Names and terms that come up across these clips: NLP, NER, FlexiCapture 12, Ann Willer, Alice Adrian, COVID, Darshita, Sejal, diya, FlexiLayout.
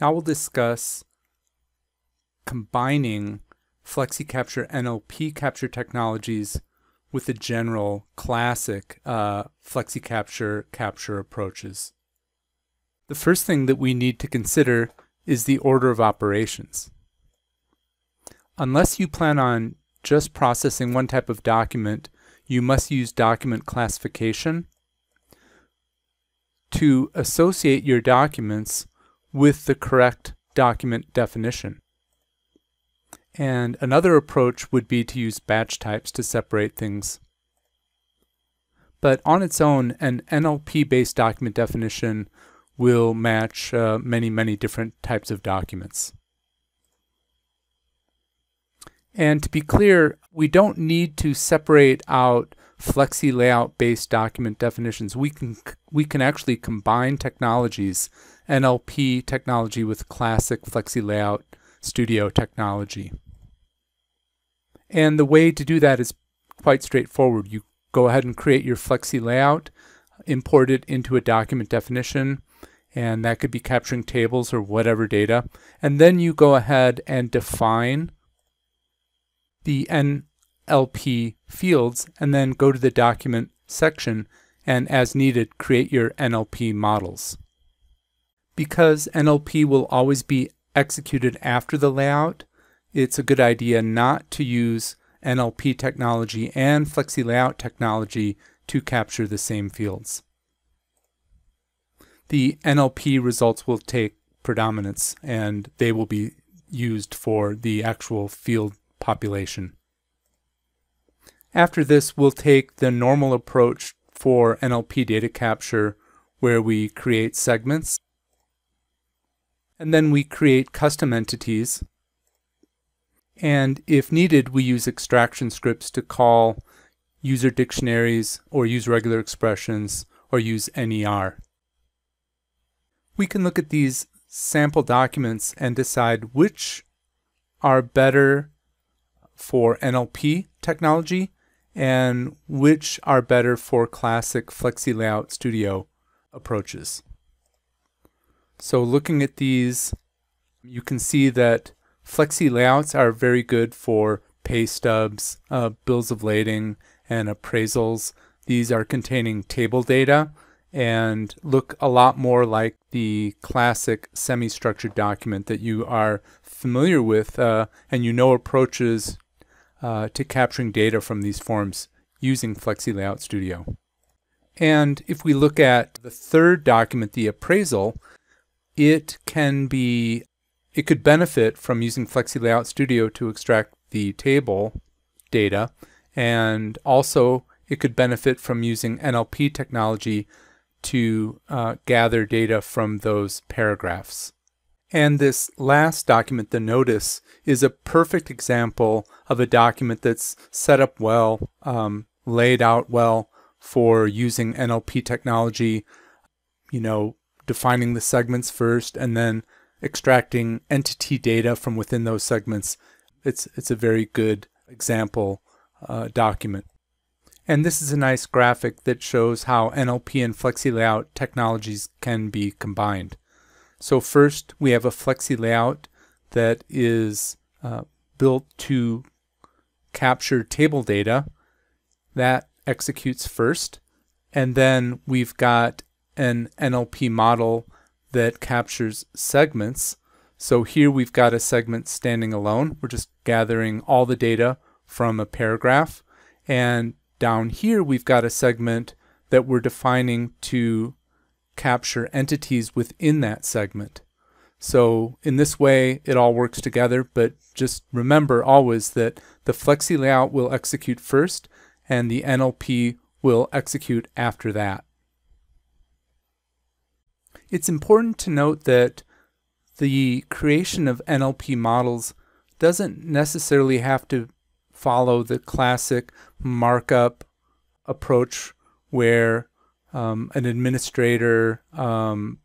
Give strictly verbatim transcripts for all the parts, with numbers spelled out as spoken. Now we'll discuss combining FlexiCapture N L P capture technologies with the general classic uh, FlexiCapture capture approaches. The first thing that we need to consider is the order of operations. Unless you plan on just processing one type of document, you must use document classification to associate your documents with the correct document definition. And another approach would be to use batch types to separate things. But on its own, an N L P-based document definition will match uh, many, many different types of documents. And to be clear, we don't need to separate out FlexiLayout-based document definitions. We can, we can actually combine technologies, N L P technology with classic FlexiLayout Studio technology. And the way to do that is quite straightforward. You go ahead and create your FlexiLayout, import it into a document definition, and that could be capturing tables or whatever data. And then you go ahead and define the N L P fields and then go to the document section and, as needed, create your N L P models. Because N L P will always be executed after the layout, it's a good idea not to use N L P technology and FlexiLayout technology to capture the same fields. The N L P results will take predominance and they will be used for the actual field population. After this, we'll take the normal approach for N L P data capture where we create segments and then we create custom entities, and if needed we use extraction scripts to call user dictionaries or use regular expressions or use N E R. We can look at these sample documents and decide which are better for N L P technology and which are better for classic FlexiLayout Studio approaches. So looking at these, you can see that FlexiLayouts are very good for pay stubs, uh, bills of lading, and appraisals. These are containing table data and look a lot more like the classic semi-structured document that you are familiar with uh, and you know approaches uh, to capturing data from these forms using FlexiLayout Studio. And if we look at the third document, the appraisal, it can be, it could benefit from using FlexiLayout Studio to extract the table data, and also it could benefit from using N L P technology to uh, gather data from those paragraphs. And this last document, the notice, is a perfect example of a document that's set up well, um, laid out well for using N L P technology, you know, defining the segments first and then extracting entity data from within those segments. It's, it's a very good example uh, document. And this is a nice graphic that shows how N L P and FlexiLayout technologies can be combined. So first we have a FlexiLayout that is uh, built to capture table data. That executes first, and then we've got an N L P model that captures segments. So here we've got a segment standing alone. We're just gathering all the data from a paragraph. And down here we've got a segment that we're defining to capture entities within that segment. So in this way it all works together, but just remember always that the FlexiLayout will execute first and the N L P will execute after that. It's important to note that the creation of N L P models doesn't necessarily have to follow the classic markup approach where um, an administrator um,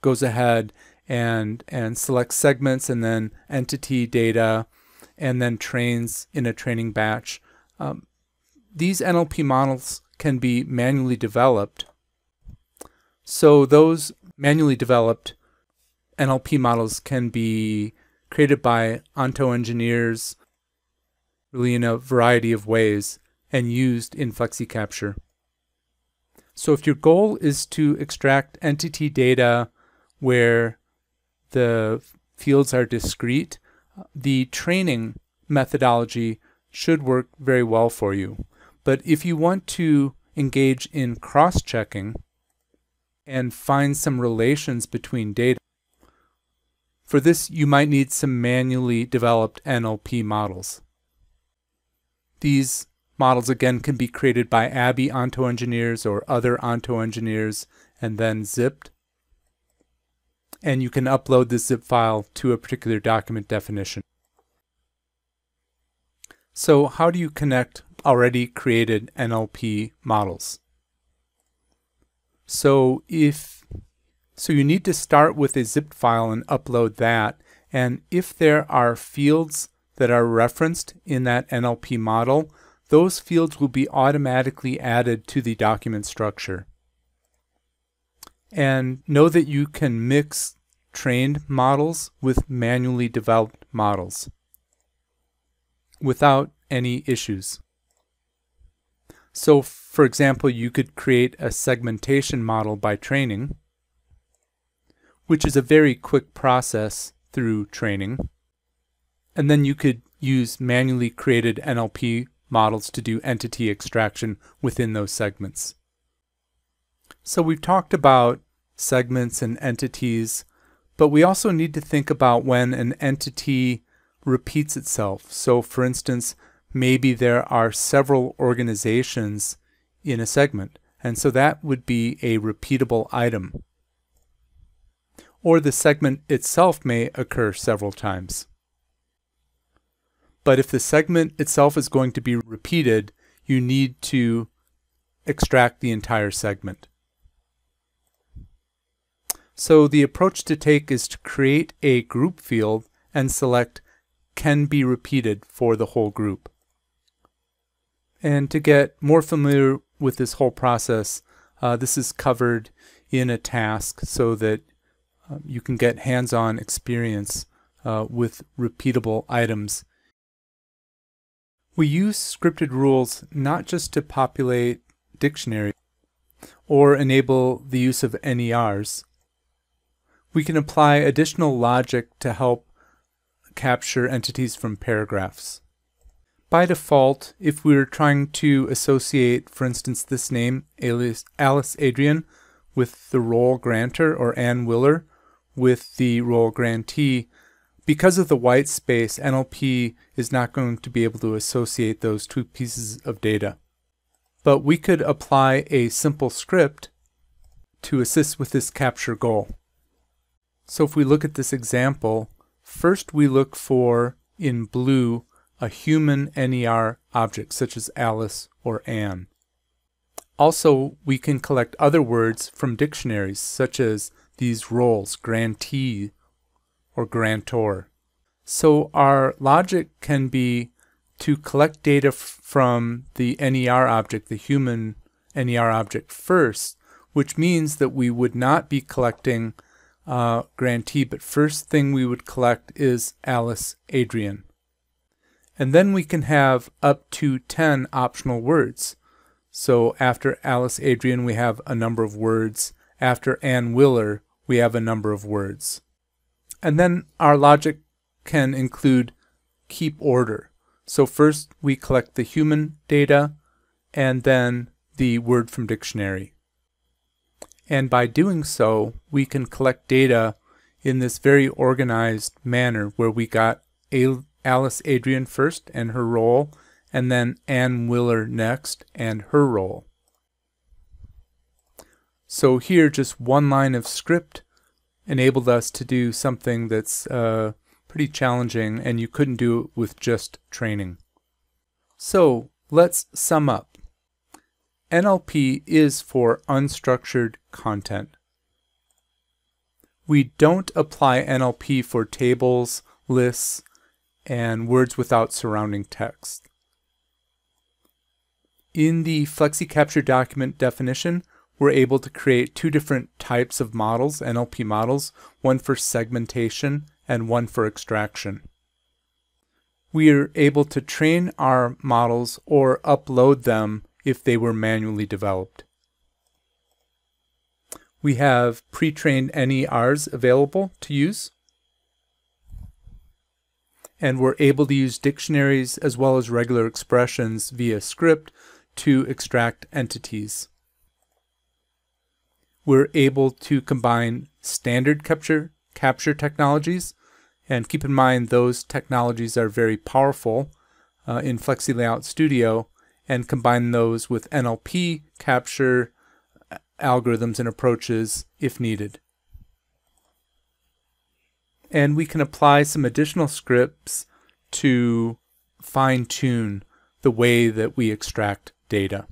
goes ahead and, and selects segments and then entity data and then trains in a training batch. Um, these N L P models can be manually developed. So those manually developed N L P models can be created by Onto engineers really in a variety of ways and used in FlexiCapture. So if your goal is to extract entity data where the fields are discrete, the training methodology should work very well for you. But if you want to engage in cross-checking and find some relations between data, for this you might need some manually developed N L P models. These models again can be created by A B B Y Onto engineers or other Onto engineers and then zipped. And you can upload this zip file to a particular document definition. So how do you connect already created N L P models? So if so you need to start with a zipped file and upload that, and if there are fields that are referenced in that N L P model, those fields will be automatically added to the document structure. And know that you can mix trained models with manually developed models without any issues. So, for example, you could create a segmentation model by training, which is a very quick process through training. And then you could use manually created N L P models to do entity extraction within those segments. So we've talked about segments and entities, but we also need to think about when an entity repeats itself. So for instance, maybe there are several organizations in a segment, and so that would be a repeatable item. Or the segment itself may occur several times. But if the segment itself is going to be repeated, you need to extract the entire segment. So the approach to take is to create a group field and select can be repeated for the whole group. And to get more familiar with this whole process, uh, this is covered in a task so that um, you can get hands-on experience uh, with repeatable items. We use scripted rules not just to populate dictionaries or enable the use of N E Rs. We can apply additional logic to help capture entities from paragraphs. By default, if we were trying to associate, for instance, this name, Alice Adrian, with the role grantor or Ann Willer with the role grantee, because of the white space, N L P is not going to be able to associate those two pieces of data. But we could apply a simple script to assist with this capture goal. So if we look at this example, first we look for, in blue, a human N E R object, such as Alice or Anne. Also, we can collect other words from dictionaries, such as these roles, grantee, or grantor. So our logic can be to collect data from the N E R object, the human N E R object first, which means that we would not be collecting uh, grantee, but first thing we would collect is Alice Adrian. And then we can have up to ten optional words. So after Alice Adrian, we have a number of words. After Ann Willer, we have a number of words. And then our logic can include keep order. So first we collect the human data and then the word from dictionary. And by doing so, we can collect data in this very organized manner where we got Alice Adrian first and her role, and then Ann Willer next and her role. So here just one line of script enabled us to do something that's uh, pretty challenging, and you couldn't do it with just training. So let's sum up. N L P is for unstructured content. We don't apply N L P for tables, lists, and words without surrounding text. In the FlexiCapture document definition, we're able to create two different types of models, N L P models, one for segmentation and one for extraction. We are able to train our models or upload them if they were manually developed. We have pre-trained N E Rs available to use, and we're able to use dictionaries as well as regular expressions via script to extract entities. We're able to combine standard capture, capture technologies, and keep in mind those technologies are very powerful uh, in FlexiLayout Studio, and combine those with N L P capture algorithms and approaches if needed. And we can apply some additional scripts to fine-tune the way that we extract data.